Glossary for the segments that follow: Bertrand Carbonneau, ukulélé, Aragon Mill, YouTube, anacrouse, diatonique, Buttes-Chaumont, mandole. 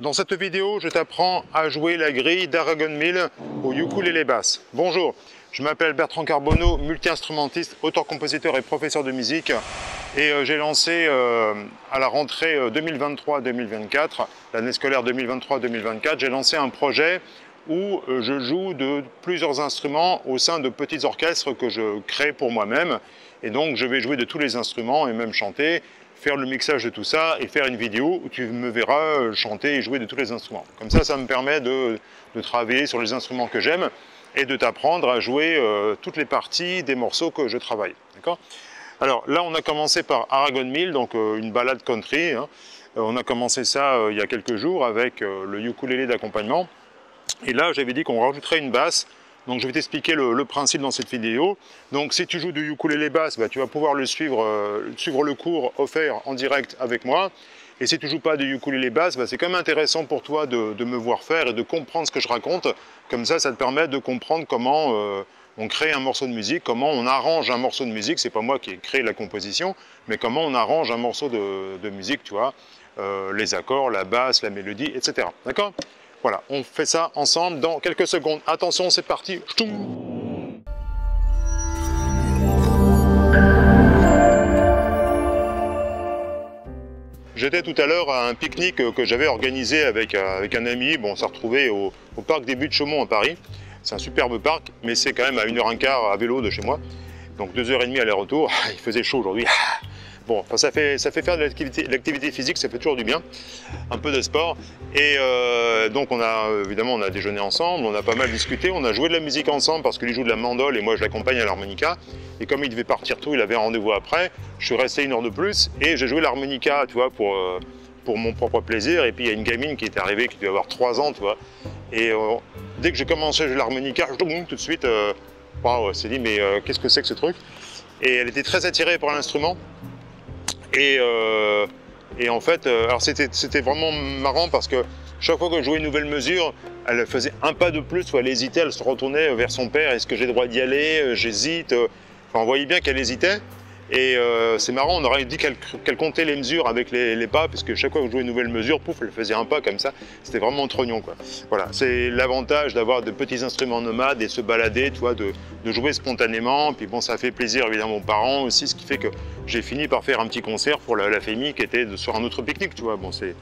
Dans cette vidéo, je t'apprends à jouer la grille d'Aragon Mill au ukulélé basse. Bonjour, je m'appelle Bertrand Carbonneau, multi-instrumentiste, auteur-compositeur et professeur de musique. Et j'ai lancé à la rentrée 2023-2024, l'année scolaire 2023-2024, j'ai lancé un projet où je joue de plusieurs instruments au sein de petits orchestres que je crée pour moi-même. Et donc, je vais jouer de tous les instruments et même chanter, faire le mixage de tout ça et faire une vidéo où tu me verras chanter et jouer de tous les instruments. Comme ça, ça me permet de travailler sur les instruments que j'aime et de t'apprendre à jouer toutes les parties des morceaux que je travaille. D'accord ? Alors là, on a commencé par Aragon Mill, donc une balade country. Hein. On a commencé ça il y a quelques jours avec le ukulélé d'accompagnement. Et là, j'avais dit qu'on rajouterait une basse. Donc je vais t'expliquer le principe dans cette vidéo. Donc si tu joues du ukulélé basse, bah, tu vas pouvoir le suivre le cours offert en direct avec moi. Et si tu ne joues pas du ukulélé basse, bah, c'est quand même intéressant pour toi de me voir faire et de comprendre ce que je raconte. Comme ça, ça te permet de comprendre comment on crée un morceau de musique, comment on arrange un morceau de musique. C'est pas moi qui ai créé la composition, mais comment on arrange un morceau de musique, tu vois, les accords, la basse, la mélodie, etc. D'accord ? Voilà, on fait ça ensemble dans quelques secondes. Attention, c'est parti. J'étais tout à l'heure à un pique-nique que j'avais organisé avec un ami. Bon, on s'est retrouvé au parc des Buttes-Chaumont à Paris. C'est un superbe parc, mais c'est quand même à 1h15 à vélo de chez moi. Donc 2h30 aller-retour. Il faisait chaud aujourd'hui. Bon, enfin, ça fait faire de l'activité physique, ça fait toujours du bien, un peu de sport. Et donc on a déjeuné ensemble, on a pas mal discuté, on a joué de la musique ensemble parce qu'il joue de la mandole et moi je l'accompagne à l'harmonica. Et comme il devait partir tôt, il avait un rendez-vous après, je suis resté 1 heure de plus et j'ai joué l'harmonica, tu vois, pour mon propre plaisir. Et puis il y a une gamine qui est arrivée, qui devait avoir 3 ans, tu vois. Et dès que j'ai commencé à jouer l'harmonica, tout de suite, wow, elle s'est dit mais qu'est-ce que c'est que ce truc? Et elle était très attirée par l'instrument. Et en fait, alors c'était vraiment marrant parce que chaque fois que je jouais une nouvelle mesure, elle faisait un pas de plus, elle hésitait, elle se retournait vers son père, est-ce que j'ai le droit d'y aller, j'hésite, enfin, on voyait bien qu'elle hésitait. Et c'est marrant, on aurait dit qu'elle comptait les mesures avec les pas, parce que chaque fois que je jouais une nouvelle mesure, pouf, elle faisait un pas comme ça, c'était vraiment trognon, quoi. Voilà, c'est l'avantage d'avoir de petits instruments nomades et se balader, tu vois, de jouer spontanément, puis bon, ça fait plaisir évidemment aux parents aussi, ce qui fait que j'ai fini par faire un petit concert pour la famille qui était sur un autre pique-nique, tu vois, bon, c'est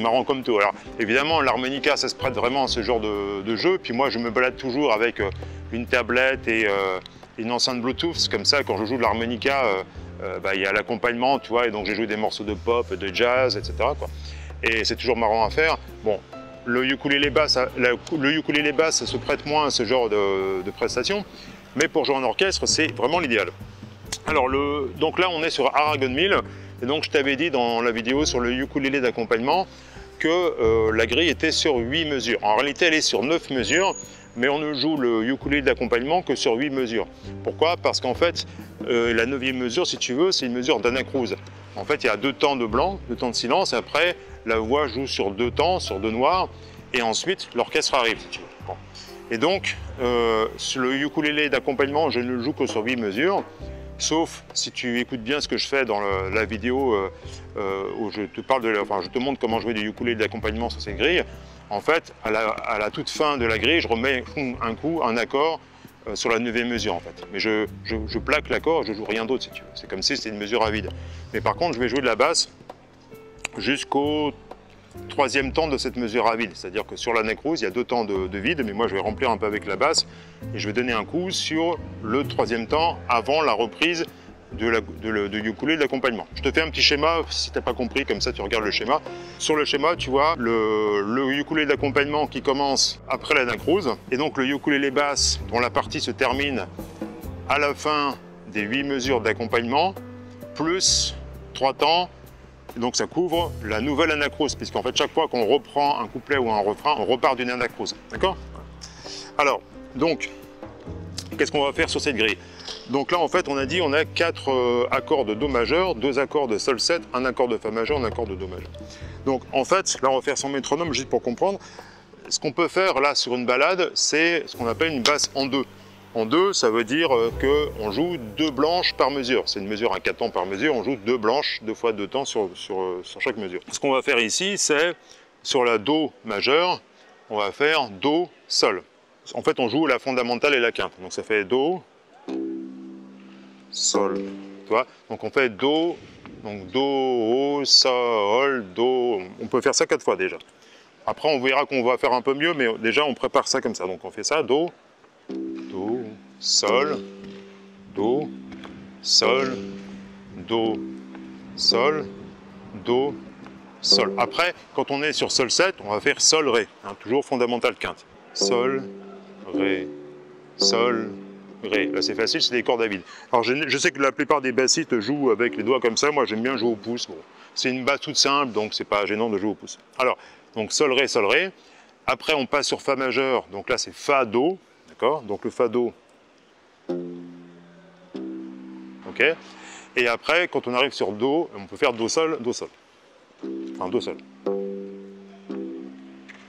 marrant comme tout. Alors évidemment, l'harmonica, ça se prête vraiment à ce genre de jeu, puis moi, je me balade toujours avec une tablette et... une enceinte Bluetooth, comme ça, quand je joue de l'harmonica, bah, y a l'accompagnement, tu vois, et donc j'ai joué des morceaux de pop, de jazz, etc., quoi. Et c'est toujours marrant à faire. Bon, le ukulélé basse, ça se prête moins à ce genre de prestations, mais pour jouer en orchestre, c'est vraiment l'idéal. Alors, donc là, on est sur Aragon Mill, et donc je t'avais dit dans la vidéo sur le ukulélé d'accompagnement que la grille était sur 8 mesures. En réalité, elle est sur 9 mesures, mais on ne joue le ukulélé d'accompagnement que sur 8 mesures. Pourquoi? Parce qu'en fait, la 9e mesure, si tu veux, c'est une mesure d'anacrouse. En fait, il y a 2 temps de blanc, 2 temps de silence, et après, la voix joue sur 2 temps, sur 2 noirs, et ensuite, l'orchestre arrive, si tu veux. Bon. Et donc, le ukulélé d'accompagnement, je ne le joue que sur 8 mesures, sauf si tu écoutes bien ce que je fais dans la vidéo où je te montre comment jouer du ukulélé d'accompagnement sur cette grille. En fait, à la toute fin de la grille, je remets un accord sur la 9e mesure, en fait. Mais je plaque l'accord, je ne joue rien d'autre, si tu veux. C'est comme si c'était une mesure à vide. Mais par contre, je vais jouer de la basse jusqu'au 3e temps de cette mesure à vide. C'est-à-dire que sur l'anacrouse, il y a 2 temps de vide, mais moi, je vais remplir un peu avec la basse et je vais donner un coup sur le 3e temps avant la reprise de ukulélé d'accompagnement. Je te fais un petit schéma, si tu n'as pas compris, comme ça tu regardes le schéma. Sur le schéma, tu vois le ukulélé d'accompagnement qui commence après l'anacrouse, et donc le ukulélé basse dont la partie se termine à la fin des 8 mesures d'accompagnement, plus 3 temps, donc ça couvre la nouvelle anacrouse, puisqu'en fait chaque fois qu'on reprend un couplet ou un refrain, on repart d'une anacrouse, d'accord? Alors, donc, qu'est-ce qu'on va faire sur cette grille? Donc là, en fait, on a dit on a 4 accords de Do majeur, 2 accords de Sol7, 1 accord de Fa majeur, 1 accord de Do majeur. Donc en fait, là, on va faire son métronome juste pour comprendre. Ce qu'on peut faire là sur une balade, c'est ce qu'on appelle une basse en 2. En 2, ça veut dire qu'on joue 2 blanches par mesure. C'est une mesure à 4 temps par mesure, on joue 2 blanches, 2 fois 2 temps sur chaque mesure. Ce qu'on va faire ici, c'est Sur la Do majeure, on va faire Do, Sol. En fait, on joue la fondamentale et la quinte. Donc ça fait Do, Sol. Tu vois, donc on fait Do, donc Do, O, Sol, Do. On peut faire ça 4 fois déjà. Après, on verra qu'on va faire un peu mieux, mais déjà, on prépare ça comme ça. Donc on fait ça, Do, Do, Sol, Do, Sol, Do, Sol, Do, Sol. Après, quand on est sur Sol 7, on va faire Sol, Ré, hein, toujours fondamentale quinte. Sol, Ré, Sol, Ré. Là, c'est facile, c'est des cordes à vide. Alors, je sais que la plupart des bassistes jouent avec les doigts comme ça. Moi, j'aime bien jouer au pouce. Bon, c'est une basse toute simple, donc c'est pas gênant de jouer au pouce. Alors, donc Sol, Ré, Sol, Ré. Après, on passe sur Fa majeur. Donc là, c'est Fa, Do. D'accord? Donc le Fa, Do. OK? Et après, quand on arrive sur Do, on peut faire Do, Sol, Do, Sol. Enfin, Do, Sol.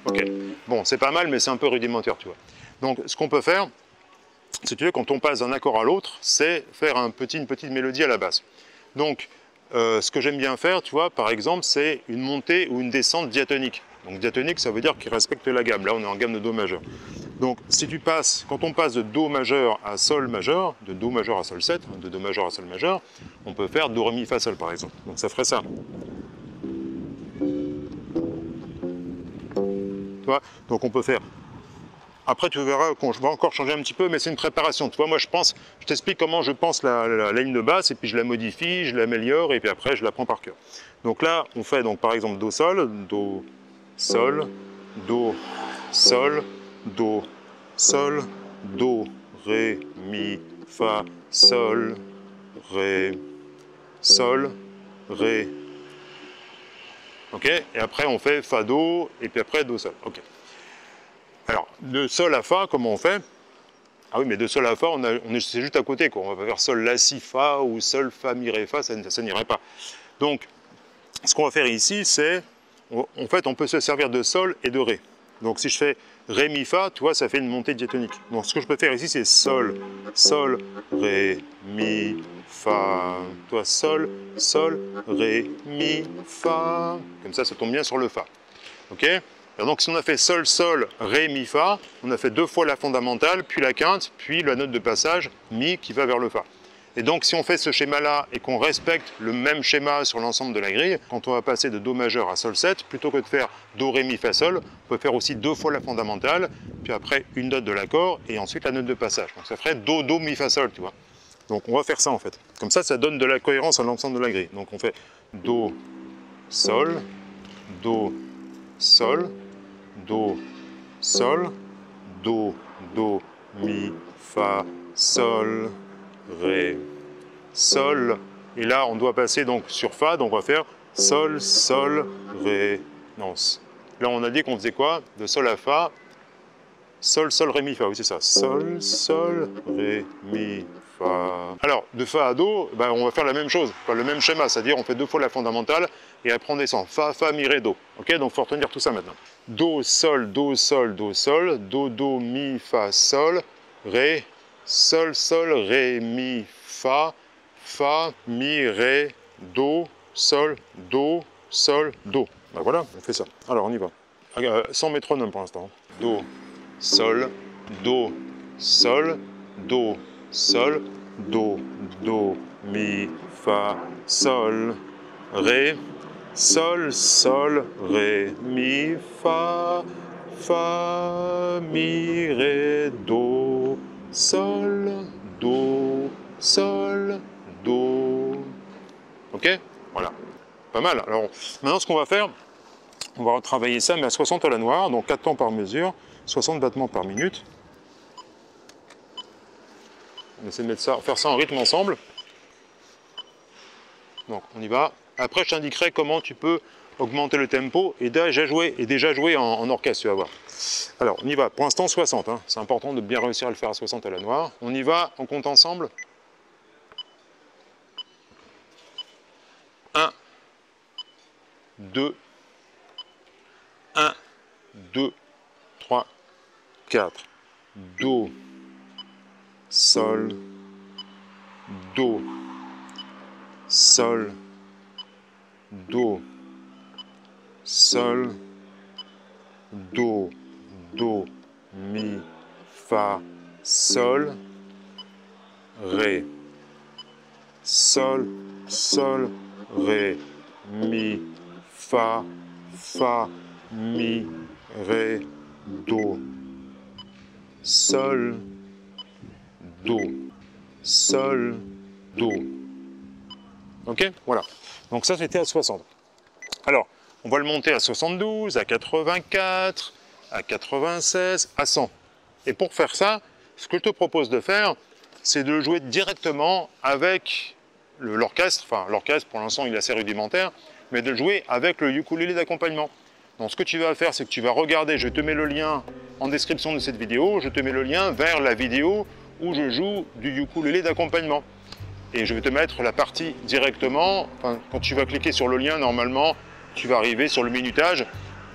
OK. Bon, c'est pas mal, mais c'est un peu rudimentaire, tu vois. Donc, ce qu'on peut faire, si tu veux, quand on passe d'un accord à l'autre, c'est faire une petite mélodie à la basse. Donc, ce que j'aime bien faire, tu vois, par exemple, c'est une montée ou une descente diatonique. Donc, diatonique, ça veut dire qu'il respecte la gamme. Là, on est en gamme de Do majeur. Donc, si tu passes, quand on passe de Do majeur à Sol majeur, de Do majeur à Sol 7, de Do majeur à Sol majeur, on peut faire Do, Ré, Mi, Fa, Sol, par exemple. Donc, ça ferait ça. Donc on peut faire. Après tu verras qu'on va encore changer un petit peu, mais c'est une préparation. Tu vois, moi je pense, je t'explique comment je pense la ligne de basse, et puis je la modifie, je l'améliore, et puis après je la prends par cœur. Donc là on fait donc par exemple Do Sol, Do Sol, Do Sol, Do Sol, Do Ré Mi Fa Sol Ré Sol Ré. OK, et après on fait Fa, Do, et puis après Do, Sol. OK. Alors, de Sol à Fa, comment on fait? Ah oui, mais de Sol à Fa, c'est juste à côté, quoi. On va faire Sol, La, Si, Fa, ou Sol, Fa, Mi, Ré, Fa, ça n'irait pas. Donc, ce qu'on va faire ici, c'est... En fait, on peut se servir de Sol et de Ré. Donc, si je fais Ré, Mi, Fa, tu vois, ça fait une montée diatonique. Donc, ce que je peux faire ici, c'est Sol, Sol, Ré, Mi, Fa, toi, Sol, Sol, Ré, Mi, Fa. Comme ça tombe bien sur le Fa. OK? Et donc, si on a fait Sol, Sol, Ré, Mi, Fa, on a fait 2 fois la fondamentale, puis la quinte, puis la note de passage, Mi, qui va vers le Fa. Et donc, si on fait ce schéma-là et qu'on respecte le même schéma sur l'ensemble de la grille, quand on va passer de Do majeur à Sol 7, plutôt que de faire Do, Ré, Mi, Fa, Sol, on peut faire aussi 2 fois la fondamentale, puis après une note de l'accord, et ensuite la note de passage. Donc, ça ferait Do, Do, Mi, Fa, Sol, tu vois. Donc on va faire ça en fait. Comme ça, ça donne de la cohérence à l'ensemble de la grille. Donc on fait Do, Sol, Do, Sol, Do, Sol, Do, Do, Mi, Fa, Sol, Ré, Sol. Et là, on doit passer donc sur Fa, donc on va faire Sol, Sol, Ré. Non, là on a dit qu'on faisait quoi? De Sol à Fa, Sol, Sol, Ré, Mi, Fa. Oui, c'est ça. Sol, Sol, Ré, Mi, Fa. Alors, de Fa à Do, ben, on va faire la même chose, enfin, le même schéma, c'est-à-dire on fait 2 fois la fondamentale et après on descend. Fa, Fa, Mi, Ré, Do. OK, donc il faut retenir tout ça maintenant. Do, Sol, Do, Sol, Do, Sol, Do, Do, Mi, Fa, Sol, Ré, Sol, Sol, Ré, Mi, Fa, Fa, Mi, Ré, Do, Sol, Do, Sol, Do. Ben voilà, on fait ça. Alors, on y va. Sans métronome pour l'instant. Do, Sol, Do, Sol, Do, Sol, Do, Do, Mi, Fa, Sol, Ré, Sol, Sol, Ré, Mi, Fa, Fa, Mi, Ré, Do, Sol, Do, Sol, Do. OK? Voilà. Pas mal. Alors, maintenant, ce qu'on va faire, on va retravailler ça, mais à 60 à la noire, donc 4 temps par mesure, 60 battements par minute. On essaie de mettre ça, faire ça en rythme ensemble. Donc on y va. Après je t'indiquerai comment tu peux augmenter le tempo et déjà jouer en orchestre, tu vas voir. Alors on y va, pour l'instant 60, hein. C'est important de bien réussir à le faire à 60 à la noire. On y va, on compte ensemble. 1, 2, 1, 2, 3, 4, Do. Sol, Do, Sol, Do, Sol, do, do, mi, fa, sol, ré. Sol, sol, ré, mi, fa, fa, mi, ré, do. Sol, do. Sol, do. Ok? Voilà. Donc ça, c'était à 60. Alors, on va le monter à 72, à 84, à 96, à 100. Et pour faire ça, ce que je te propose de faire, c'est de jouer directement avec l'orchestre. Enfin, l'orchestre, pour l'instant, il est assez rudimentaire, mais de jouer avec le ukulélé d'accompagnement. Donc, ce que tu vas faire, c'est que tu vas regarder, je te mets le lien en description de cette vidéo, je te mets le lien vers la vidéo où je joue du ukulélé d'accompagnement. Et je vais te mettre la partie directement, enfin, quand tu vas cliquer sur le lien, normalement, tu vas arriver sur le minutage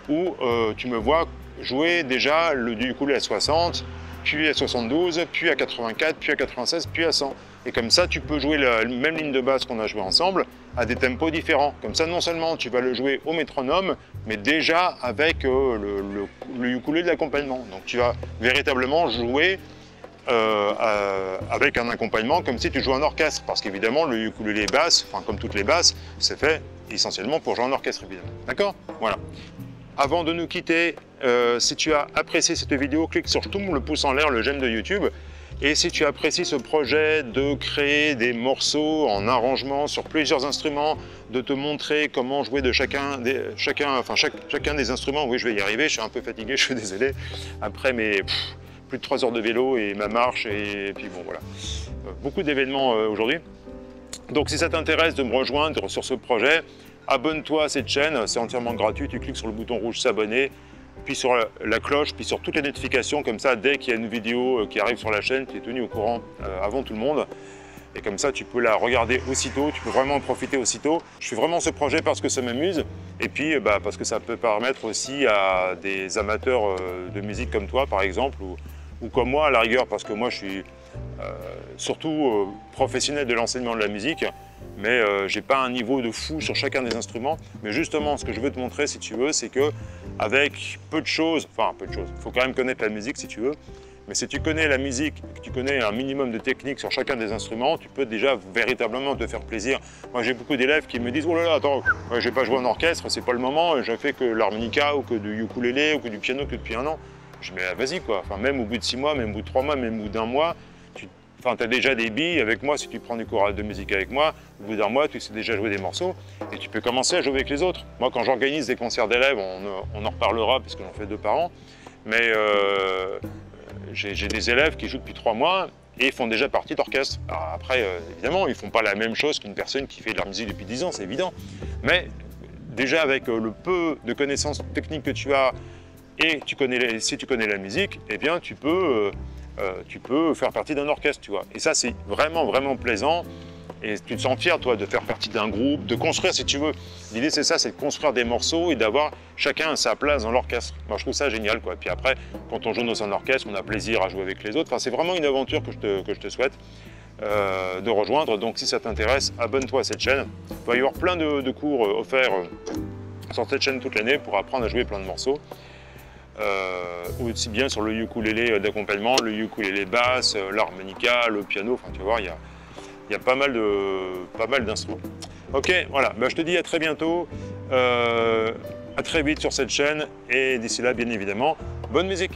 où tu me vois jouer déjà du ukulélé à 60, puis à 72, puis à 84, puis à 96, puis à 100. Et comme ça, tu peux jouer la même ligne de basse qu'on a joué ensemble à des tempos différents. Comme ça, non seulement tu vas le jouer au métronome, mais déjà avec le ukulélé d'accompagnement. Donc tu vas véritablement jouer avec un accompagnement comme si tu jouais en orchestre. Parce qu'évidemment, le ukulélé basse, enfin comme toutes les basses, c'est fait essentiellement pour jouer en orchestre, évidemment. D'accord? Voilà. Avant de nous quitter, si tu as apprécié cette vidéo, clique sur tout le pouce en l'air, le j'aime de YouTube. Et si tu apprécies ce projet de créer des morceaux en arrangement sur plusieurs instruments, de te montrer comment jouer de chacun des instruments, oui, je vais y arriver, je suis un peu fatigué, je suis désolé, après mes plus de 3 heures de vélo et ma marche, et puis bon, voilà. Beaucoup d'événements aujourd'hui. Donc si ça t'intéresse de me rejoindre sur ce projet, abonne-toi à cette chaîne, c'est entièrement gratuit, tu cliques sur le bouton rouge s'abonner, puis sur la cloche, puis sur toutes les notifications, comme ça dès qu'il y a une vidéo qui arrive sur la chaîne, tu es tenu au courant avant tout le monde. Et comme ça, tu peux la regarder aussitôt, tu peux vraiment en profiter aussitôt. Je fais vraiment ce projet parce que ça m'amuse, et puis bah, parce que ça peut permettre aussi à des amateurs de musique comme toi, par exemple, ou comme moi à la rigueur, parce que moi je suis surtout professionnel de l'enseignement de la musique, mais j'ai pas un niveau de fou sur chacun des instruments. Mais justement, ce que je veux te montrer, si tu veux, c'est que avec peu de choses, enfin peu de choses, il faut quand même connaître la musique si tu veux, mais si tu connais la musique, que tu connais un minimum de techniques sur chacun des instruments, tu peux déjà véritablement te faire plaisir. Moi j'ai beaucoup d'élèves qui me disent « Oh là là, attends, j'ai pas joué en orchestre, c'est pas le moment, j'ai fait que l'harmonica ou que du ukulélé ou que du piano que depuis un an. » Je me dis ah, « Vas-y quoi, enfin, même au bout de 6 mois, même au bout de 3 mois, même au bout d'un mois, enfin, tu as déjà des billes avec moi, si tu prends du cours de musique avec moi, au bout d'un mois, tu sais déjà jouer des morceaux et tu peux commencer à jouer avec les autres. » Moi, quand j'organise des concerts d'élèves, on en reparlera parce que j'en fais 2 par an, mais j'ai des élèves qui jouent depuis 3 mois et font déjà partie d'orchestre. Après, évidemment, ils ne font pas la même chose qu'une personne qui fait de la musique depuis 10 ans, c'est évident. Mais déjà, avec le peu de connaissances techniques que tu as et si tu connais la musique, eh bien, tu peux faire partie d'un orchestre, tu vois. Et ça, c'est vraiment, vraiment plaisant. Et tu te sens fier, toi, de faire partie d'un groupe, de construire, si tu veux. L'idée, c'est ça, c'est de construire des morceaux et d'avoir chacun sa place dans l'orchestre. Moi, je trouve ça génial, quoi. Et puis après, quand on joue dans un orchestre, on a plaisir à jouer avec les autres. Enfin, c'est vraiment une aventure que je te souhaite de rejoindre. Donc, si ça t'intéresse, abonne-toi à cette chaîne. Il va y avoir plein de cours offerts sur cette chaîne toute l'année pour apprendre à jouer plein de morceaux. Aussi bien sur le ukulélé d'accompagnement, le ukulélé basse, l'harmonica, le piano, enfin tu vois, il y a pas mal d'instruments. Ok, voilà, bah, je te dis à très bientôt, à très vite sur cette chaîne, et d'ici là, bien évidemment, bonne musique.